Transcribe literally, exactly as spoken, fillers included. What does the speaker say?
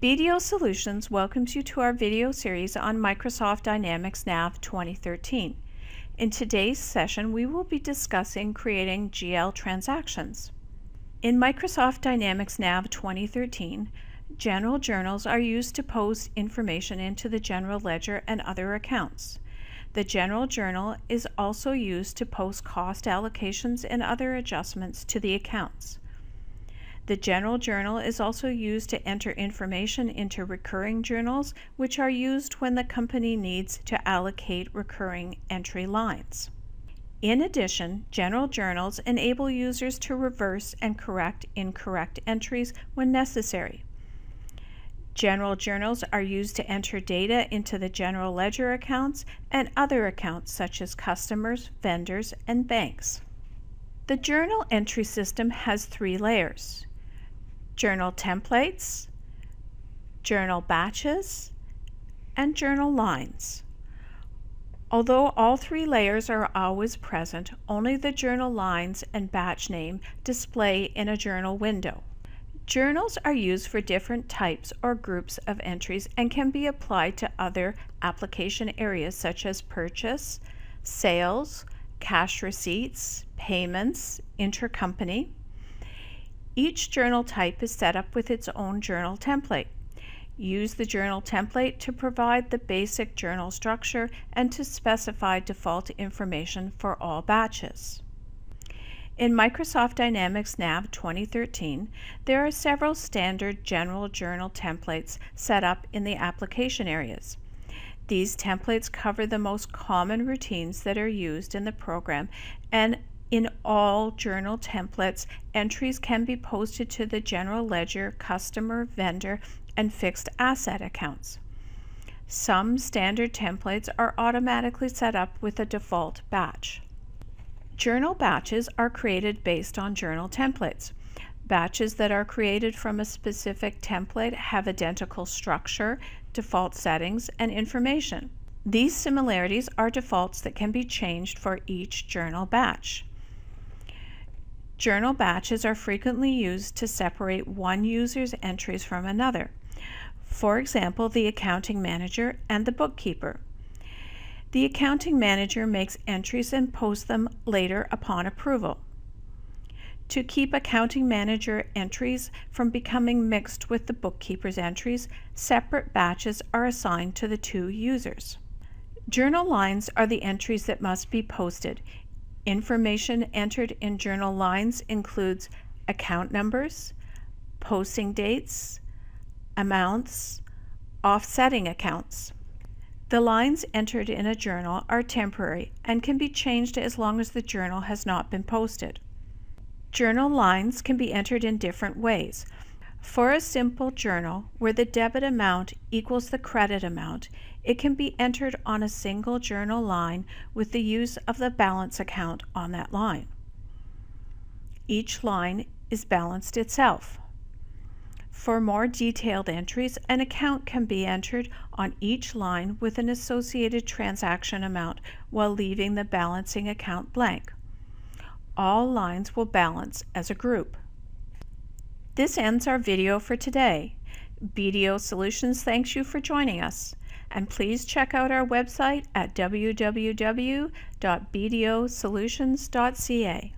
B D O Solutions welcomes you to our video series on Microsoft Dynamics N A V twenty thirteen. In today's session, we will be discussing creating G L transactions. In Microsoft Dynamics N A V twenty thirteen, general journals are used to post information into the general ledger and other accounts. The general journal is also used to post cost allocations and other adjustments to the accounts. The general journal is also used to enter information into recurring journals, which are used when the company needs to allocate recurring entry lines. In addition, general journals enable users to reverse and correct incorrect entries when necessary. General journals are used to enter data into the general ledger accounts and other accounts such as customers, vendors, and banks. The journal entry system has three layers: journal templates, journal batches, and journal lines. Although all three layers are always present, only the journal lines and batch name display in a journal window. Journals are used for different types or groups of entries and can be applied to other application areas such as purchase, sales, cash receipts, payments, intercompany. Each journal type is set up with its own journal template. Use the journal template to provide the basic journal structure and to specify default information for all batches. In Microsoft Dynamics N A V twenty thirteen, there are several standard general journal templates set up in the application areas. These templates cover the most common routines that are used in the program, and in all journal templates, entries can be posted to the general ledger, customer, vendor, and fixed asset accounts. Some standard templates are automatically set up with a default batch. Journal batches are created based on journal templates. Batches that are created from a specific template have identical structure, default settings, and information. These similarities are defaults that can be changed for each journal batch. Journal batches are frequently used to separate one user's entries from another. For example, the accounting manager and the bookkeeper. The accounting manager makes entries and posts them later upon approval. To keep accounting manager entries from becoming mixed with the bookkeeper's entries, separate batches are assigned to the two users. Journal lines are the entries that must be posted. Information entered in journal lines includes account numbers, posting dates, amounts, offsetting accounts. The lines entered in a journal are temporary and can be changed as long as the journal has not been posted. Journal lines can be entered in different ways. For a simple journal where the debit amount equals the credit amount, it can be entered on a single journal line with the use of the balance account on that line. Each line is balanced itself. For more detailed entries, an account can be entered on each line with an associated transaction amount while leaving the balancing account blank. All lines will balance as a group. This ends our video for today. B D O Solutions thanks you for joining us, and please check out our website at w w w dot b d o solutions dot c a.